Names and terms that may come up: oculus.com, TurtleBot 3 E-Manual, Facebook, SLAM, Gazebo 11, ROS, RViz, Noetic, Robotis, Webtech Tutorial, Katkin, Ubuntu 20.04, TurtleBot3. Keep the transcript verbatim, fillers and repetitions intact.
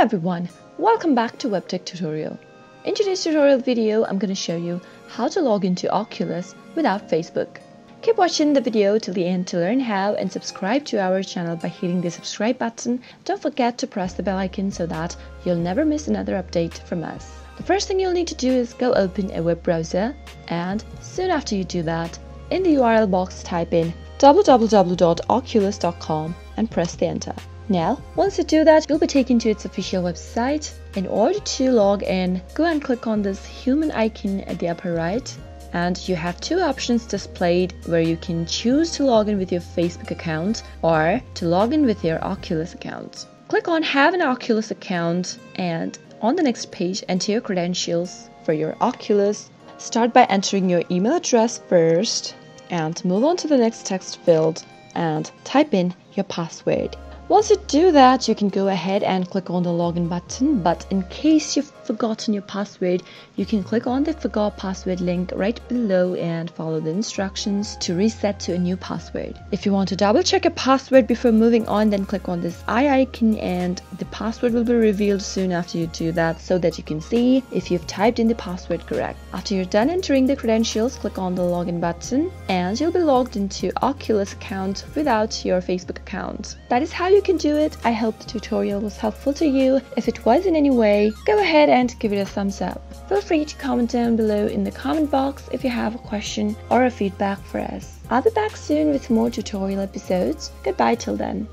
Hello everyone, welcome back to WebTech Tutorial. In today's tutorial video, I'm going to show you how to log into Oculus without Facebook. Keep watching the video till the end to learn how, and subscribe to our channel by hitting the subscribe button. Don't forget to press the bell icon so that you'll never miss another update from us. The first thing you'll need to do is go open a web browser, and soon after you do that, in the U R L box type in w w w dot oculus dot com and press the enter. Now, once you do that, you'll be taken to its official website. In order to log in, go and click on this human icon at the upper right, and you have two options displayed where you can choose to log in with your Facebook account or to log in with your Oculus account. Click on Have an Oculus account, and on the next page, enter your credentials for your Oculus. Start by entering your email address first, and move on to the next text field and type in your password. Once you do that, you can go ahead and click on the login button, but in case you've forgotten your password, you can click on the forgot password link right below and follow the instructions to reset to a new password. If you want to double check your password before moving on, then click on this eye icon and the password will be revealed soon after you do that, so that you can see if you've typed in the password correct. After you're done entering the credentials, click on the login button and you'll be logged into Oculus account without your Facebook account. That is how you You can do it. I hope the tutorial was helpful to you. If it was in any way, go ahead and give it a thumbs up. Feel free to comment down below in the comment box if you have a question or a feedback for us. I'll be back soon with more tutorial episodes. Goodbye till then.